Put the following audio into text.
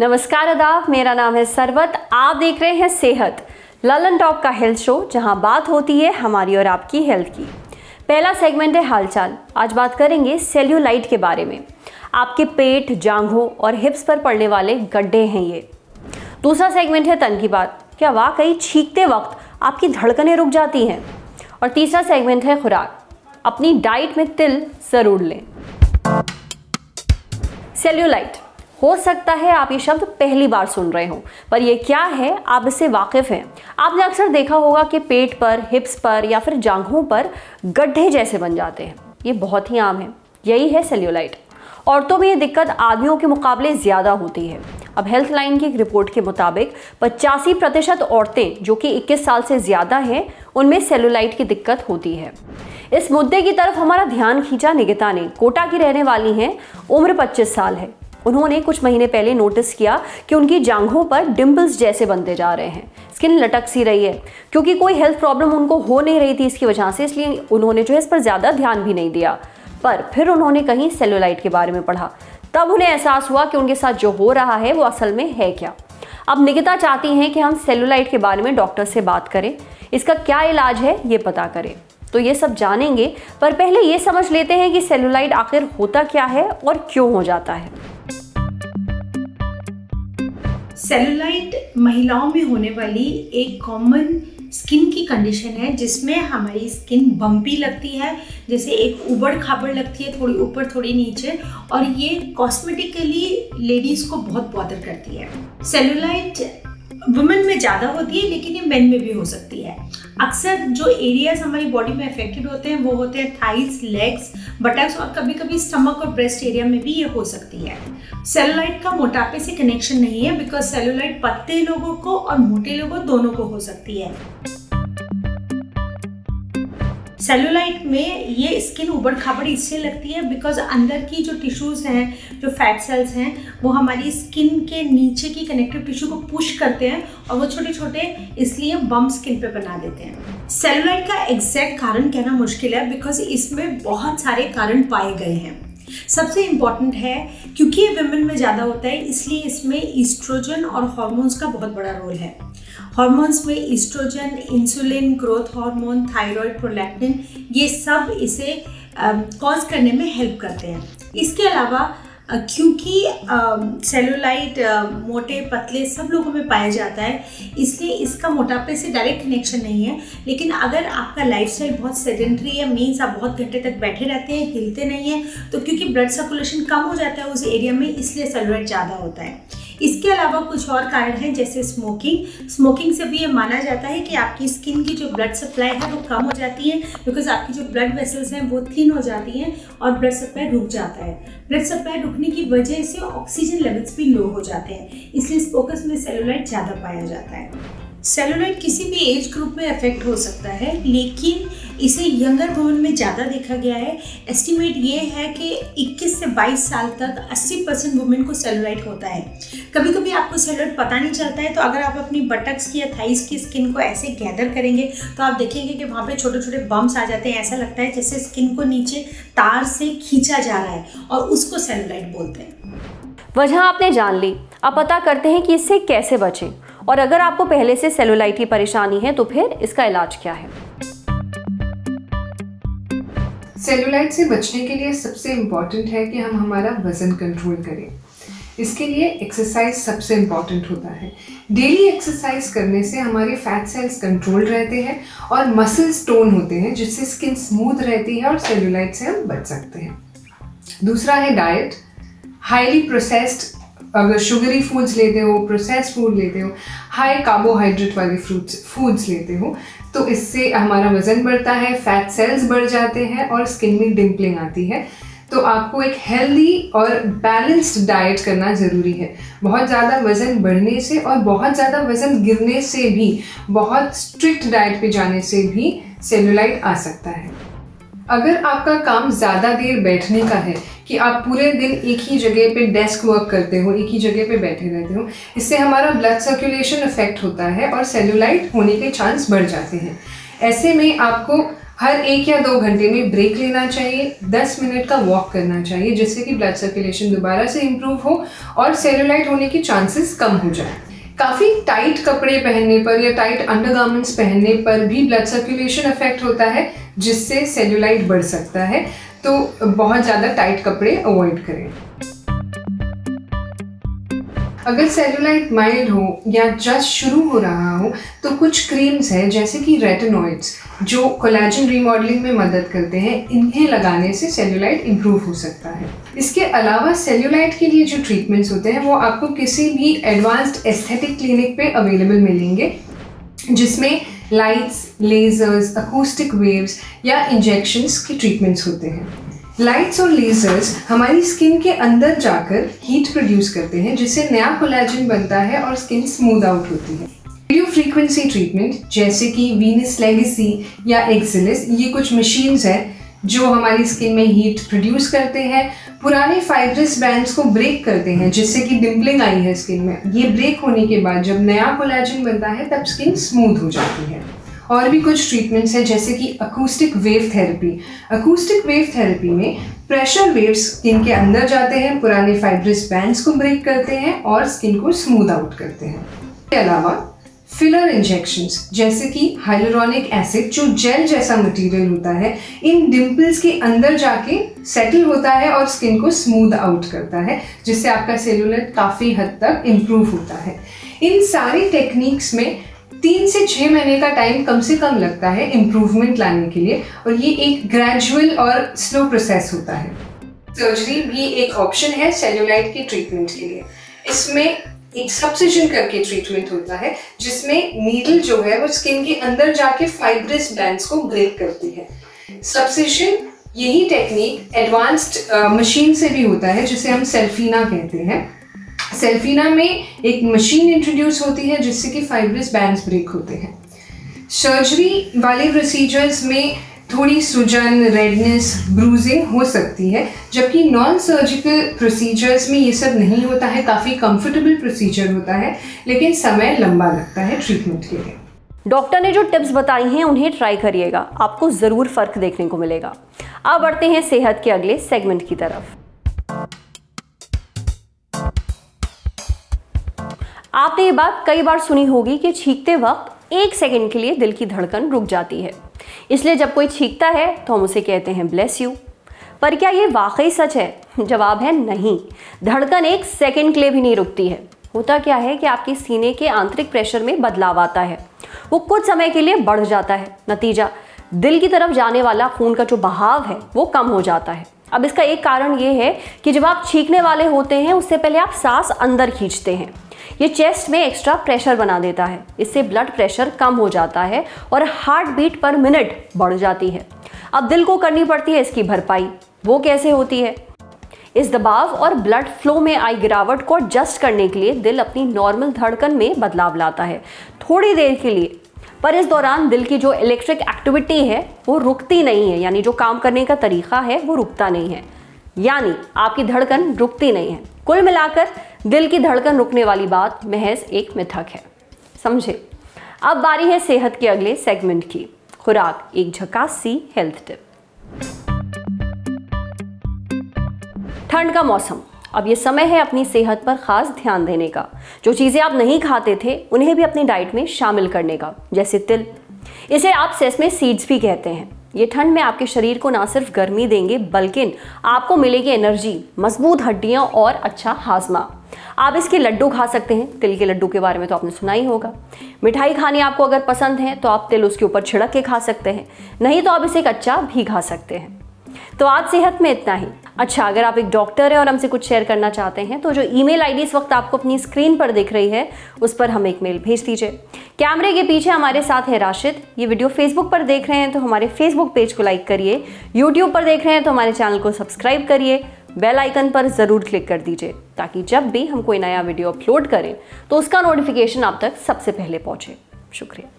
नमस्कार आदाब, मेरा नाम है सरवत। आप देख रहे हैं सेहत ललन टॉप का हेल्थ शो, जहां बात होती है हमारी और आपकी हेल्थ की। पहला सेगमेंट है हालचाल। आज बात करेंगे सेल्यूलाइट के बारे में। आपके पेट, जांघों और हिप्स पर पड़ने वाले गड्ढे हैं ये। दूसरा सेगमेंट है तन की बात। क्या वाकई छींकते वक्त आपकी धड़कनें रुक जाती हैं? और तीसरा सेगमेंट है खुराक। अपनी डाइट में तिल ज़रूर लें। सेल्यूलाइट, हो सकता है आप ये शब्द पहली बार सुन रहे हो, पर ये क्या है आप इससे वाकिफ़ हैं। आपने अक्सर देखा होगा कि पेट पर, हिप्स पर या फिर जांघों पर गड्ढे जैसे बन जाते हैं। ये बहुत ही आम है। यही है सेल्यूलाइट। औरतों में ये दिक्कत आदमियों के मुकाबले ज़्यादा होती है। अब हेल्थ लाइन की एक रिपोर्ट के मुताबिक 85% औरतें जो कि 21 साल से ज़्यादा हैं, उनमें सेल्यूलाइट की दिक्कत होती है। इस मुद्दे की तरफ हमारा ध्यान खींचा निगिता ने। कोटा की रहने वाली हैं, उम्र 25 साल है। उन्होंने कुछ महीने पहले नोटिस किया कि उनकी जांघों पर डिम्पल्स जैसे बनते जा रहे हैं, स्किन लटक सी रही है। क्योंकि कोई हेल्थ प्रॉब्लम उनको हो नहीं रही थी इसकी वजह से, इसलिए उन्होंने जो है इस पर ज़्यादा ध्यान भी नहीं दिया। पर फिर उन्होंने कहीं सेल्यूलाइट के बारे में पढ़ा, तब उन्हें एहसास हुआ कि उनके साथ जो हो रहा है वो असल में है क्या। अब निकिता चाहती हैं कि हम सेल्यूलाइट के बारे में डॉक्टर से बात करें, इसका क्या इलाज है ये पता करें। तो ये सब जानेंगे, पर पहले ये समझ लेते हैं कि सेल्यूलाइट आखिर होता क्या है और क्यों हो जाता है। सेल्यूलाइट महिलाओं में होने वाली एक कॉमन स्किन की कंडीशन है, जिसमें हमारी स्किन बम्पी लगती है, जैसे एक उबड़ खाबड़ लगती है, थोड़ी ऊपर थोड़ी नीचे, और ये कॉस्मेटिकली लेडीज़ को बहुत बॉदर करती है। सेल्यूलाइट वुमेन में ज़्यादा होती है, लेकिन ये मेन में भी हो सकती है। अक्सर जो एरियाज हमारी बॉडी में अफेक्टेड होते हैं वो होते हैं थाइस, लेग्स, बटक्स और कभी कभी स्टमक और ब्रेस्ट एरिया में भी ये हो सकती है। सेल्यूलाइट का मोटापे से कनेक्शन नहीं है, बिकॉज सेल्यूलाइट पतले लोगों को और मोटे लोगों दोनों को हो सकती है। सेल्यूलाइट में ये स्किन उबड़ खाबड़ इससे लगती है बिकॉज अंदर की जो टिश्यूज़ हैं, जो फैट सेल्स हैं, वो हमारी स्किन के नीचे की कनेक्टिव टिश्यू को पुश करते हैं और वो छोटे छोटे इसलिए बम्प स्किन पे बना देते हैं। सेल्यूलाइट का एग्जैक्ट कारण कहना मुश्किल है बिकॉज इसमें बहुत सारे कारण पाए गए हैं। सबसे इम्पॉर्टेंट है, क्योंकि ये विमेन में ज़्यादा होता है इसलिए इसमें ईस्ट्रोजन और हॉर्मोन्स का बहुत बड़ा रोल है। हॉर्मोन्स में oestrogen, insulin, growth hormone, thyroid, prolactin, ये सब इसे कॉज करने में हेल्प करते हैं। इसके अलावा क्योंकि सेल्यूलाइट मोटे पतले सब लोगों में पाया जाता है, इसलिए इसका मोटापे से डायरेक्ट कनेक्शन नहीं है। लेकिन अगर आपका लाइफस्टाइल बहुत सेडेंटरी है, मीन्स आप बहुत घंटे तक बैठे रहते हैं, हिलते नहीं हैं, तो क्योंकि ब्लड सर्कुलेशन कम हो जाता है उस एरिया में, इसलिए सेल्यूलाइट ज़्यादा होता है। इसके अलावा कुछ और कारण हैं, जैसे स्मोकिंग। स्मोकिंग से भी ये माना जाता है कि आपकी स्किन की जो ब्लड सप्लाई है वो कम हो जाती है, बिकॉज आपकी जो ब्लड वेसल्स हैं वो थिन हो जाती हैं और ब्लड सप्लाई रुक जाता है। ब्लड सप्लाई रुकने की वजह से ऑक्सीजन लेवल्स भी लो हो जाते हैं, इसलिए स्मोकर्स में सेल्यूलाइट ज़्यादा पाया जाता है। सेल्यूलाइट किसी भी एज ग्रुप में अफेक्ट हो सकता है, लेकिन इसे यंगर वुमेन में ज़्यादा देखा गया है। एस्टिमेट ये है कि 21 से 22 साल तक 80% वुमेन को सेल्यूलाइट होता है। कभी कभी आपको सेल्यूलाइट पता नहीं चलता है, तो अगर आप अपनी बटक्स की या थाइस की स्किन को ऐसे गैदर करेंगे तो आप देखेंगे कि वहाँ पे छोटे छोटे बम्प्स आ जाते हैं। ऐसा लगता है जैसे स्किन को नीचे तार से खींचा जा रहा है, और उसको सेल्यूलाइट बोलते हैं। वजह आपने जान ली, अब पता करते हैं कि इससे कैसे बचें, और अगर आपको पहले से सेल्यूलाइट की परेशानी है तो फिर इसका इलाज क्या है। सेल्यूलाइट से बचने के लिए सबसे इम्पॉर्टेंट है कि हम हमारा वजन कंट्रोल करें। इसके लिए एक्सरसाइज सबसे इम्पॉर्टेंट होता है। डेली एक्सरसाइज करने से हमारे फैट सेल्स कंट्रोल रहते हैं और मसल्स टोन होते हैं, जिससे स्किन स्मूथ रहती है और सेल्यूलाइट से हम बच सकते हैं। दूसरा है डाइट। हाईली प्रोसेस्ड, अगर शुगरी फूड्स लेते हो, प्रोसेस्ड फूड लेते हो, हाई कार्बोहाइड्रेट वाले फूड्स लेते हो, तो इससे हमारा वज़न बढ़ता है, फैट सेल्स बढ़ जाते हैं और स्किन में डिम्पलिंग आती है। तो आपको एक हेल्दी और बैलेंस्ड डाइट करना ज़रूरी है। बहुत ज़्यादा वज़न बढ़ने से और बहुत ज़्यादा वज़न गिरने से भी, बहुत स्ट्रिक्ट डाइट पे जाने से भी सेल्यूलाइट आ सकता है। अगर आपका काम ज़्यादा देर बैठने का है, कि आप पूरे दिन एक ही जगह पे डेस्क वर्क करते हो, एक ही जगह पे बैठे रहते हो, इससे हमारा ब्लड सर्कुलेशन इफेक्ट होता है और सेल्यूलाइट होने के चांस बढ़ जाते हैं। ऐसे में आपको हर 1 या 2 घंटे में ब्रेक लेना चाहिए, 10 मिनट का वॉक करना चाहिए, जिससे कि ब्लड सर्कुलेशन दोबारा से इम्प्रूव हो और सेलुलाइट होने के चांसेस कम हो जाए। काफ़ी टाइट कपड़े पहनने पर या टाइट अंडरगार्मेंट्स पहनने पर भी ब्लड सर्कुलेशन अफेक्ट होता है, जिससे सेलुलाइट बढ़ सकता है, तो बहुत ज़्यादा टाइट कपड़े अवॉइड करें। अगर सेलुलाइट माइल्ड हो या जस्ट शुरू हो रहा हो तो कुछ क्रीम्स हैं जैसे कि रेटिनॉइड्स जो कोलेजन रीमॉडलिंग में मदद करते हैं, इन्हें लगाने से सेल्यूलाइट इम्प्रूव हो सकता है। इसके अलावा सेल्यूलाइट के लिए जो ट्रीटमेंट्स होते हैं वो आपको किसी भी एडवांस्ड एस्थेटिक क्लिनिक पे अवेलेबल मिलेंगे, जिसमें लाइट्स, लेजर्स, अकूस्टिक वेव्स या इंजेक्शंस के ट्रीटमेंट्स होते हैं। लाइट्स और लेजर्स हमारी स्किन के अंदर जाकर हीट प्रोड्यूस करते हैं, जिससे नया कोलेजन बनता है और स्किन स्मूद आउट होती है। रेडियो फ्रीक्वेंसी ट्रीटमेंट जैसे कि वीनस लेगेसी या एग्जिलिस, ये कुछ मशीन्स हैं जो हमारी स्किन में हीट प्रोड्यूस करते हैं, पुराने फाइब्रस बैंड्स को ब्रेक करते हैं, जिससे कि डिम्पलिंग आई है स्किन में, ये ब्रेक होने के बाद जब नया कोलेजन बनता है तब स्किन स्मूथ हो जाती है। और भी कुछ ट्रीटमेंट्स हैं जैसे कि acoustic wave therapy. Acoustic wave therapy में प्रेशर वेव्स स्किन के अंदर जाते हैं, पुराने फाइब्रस बैंड्स को ब्रेक करते हैं और स्किन को स्मूद आउट करते हैं। इसके अलावा फिलर इंजेक्शंस जैसे कि हाइलुरोनिक एसिड जो जेल जैसा मटेरियल होता है, इन डिम्पल्स के अंदर जाके सेटल होता है और स्किन को स्मूद आउट करता है, जिससे आपका सेल्यूलाइट काफ़ी हद तक इम्प्रूव होता है। इन सारी टेक्निक्स में 3 से 6 महीने का टाइम कम से कम लगता है इम्प्रूवमेंट लाने के लिए, और ये एक ग्रेजुअल और स्लो प्रोसेस होता है। सर्जरी भी एक ऑप्शन है सेल्यूलाइट के ट्रीटमेंट के लिए। इसमें एक सब्सिशन करके ट्रीटमेंट होता है, जिसमें नीडल जो है वो स्किन के अंदर जाके फाइब्रस बैंड्स को ब्रेक करती है। सब्सिशन, यही टेक्निक एडवांस्ड मशीन से भी होता है जिसे हम सेल्फीना कहते हैं। सेल्फीना में एक मशीन इंट्रोड्यूस होती है जिससे कि फाइब्रस बैंड्स ब्रेक होते हैं। सर्जरी वाले प्रोसीजर्स में थोड़ी सूजन, रेडनेस, ब्रूजिंग हो सकती है, जबकि नॉन सर्जिकल प्रोसीजर्स में ये सब नहीं होता है। काफ़ी कंफर्टेबल प्रोसीजर होता है, लेकिन समय लंबा लगता है ट्रीटमेंट के लिए। डॉक्टर ने जो टिप्स बताई हैं उन्हें ट्राई करिएगा, आपको ज़रूर फ़र्क देखने को मिलेगा। अब बढ़ते हैं सेहत के अगले सेगमेंट की तरफ। आपने ये बात कई बार सुनी होगी कि छींकते वक्त 1 सेकेंड के लिए दिल की धड़कन रुक जाती है, इसलिए जब कोई छींकता है तो हम उसे कहते हैं ब्लेस यू। पर क्या ये वाकई सच है? जवाब है नहीं। धड़कन 1 सेकेंड के लिए भी नहीं रुकती है। होता क्या है कि आपके सीने के आंतरिक प्रेशर में बदलाव आता है, वो कुछ समय के लिए बढ़ जाता है। नतीजा, दिल की तरफ जाने वाला खून का जो बहाव है वो कम हो जाता है। अब इसका एक कारण ये है कि जब आप छींकने वाले होते हैं उससे पहले आप सांस अंदर खींचते हैं। ये चेस्ट में एक्स्ट्रा प्रेशर बना देता है, इससे ब्लड प्रेशर कम हो जाता है और हार्ट बीट पर मिनट बढ़ जाती है। अब दिल को करनी पड़ती है इसकी भरपाई। वो कैसे होती है? इस दबाव और ब्लड फ्लो में आई गिरावट को एडजस्ट करने के लिए दिल अपनी नॉर्मल धड़कन में बदलाव लाता है थोड़ी देर के लिए, पर इस दौरान दिल की जो इलेक्ट्रिक एक्टिविटी है वो रुकती नहीं है, यानी जो काम करने का तरीका है वो रुकता नहीं है, यानी आपकी धड़कन रुकती नहीं है। कुल मिलाकर दिल की धड़कन रुकने वाली बात महज एक मिथक है, समझे? अब बारी है सेहत के अगले सेगमेंट की, खुराक, एक झकास सी हेल्थ टिप। ठंड का मौसम, अब ये समय है अपनी सेहत पर खास ध्यान देने का। जो चीज़ें आप नहीं खाते थे उन्हें भी अपनी डाइट में शामिल करने का, जैसे तिल, इसे आप सेसमे सीड्स भी कहते हैं। ये ठंड में आपके शरीर को ना सिर्फ गर्मी देंगे बल्कि आपको मिलेगी एनर्जी, मजबूत हड्डियाँ और अच्छा हाजमा। आप इसके लड्डू खा सकते हैं। तिल के लड्डू के बारे में तो आपने सुना ही होगा। मिठाई खानी आपको अगर पसंद है तो आप तिल उसके ऊपर छिड़क के खा सकते हैं, नहीं तो आप इसे कच्चा भी खा सकते हैं। तो आज सेहत में इतना ही। अच्छा, अगर आप एक डॉक्टर हैं और हमसे कुछ शेयर करना चाहते हैं तो जो ईमेल आईडी इस वक्त आपको अपनी स्क्रीन पर दिख रही है उस पर हमें एक मेल भेज दीजिए। कैमरे के पीछे हमारे साथ है राशिद। ये वीडियो फेसबुक पर देख रहे हैं तो हमारे फेसबुक पेज को लाइक करिए, यूट्यूब पर देख रहे हैं तो हमारे चैनल को सब्सक्राइब करिए, बेल आइकन पर ज़रूर क्लिक कर दीजिए, ताकि जब भी हम कोई नया वीडियो अपलोड करें तो उसका नोटिफिकेशन आप तक सबसे पहले पहुँचे। शुक्रिया।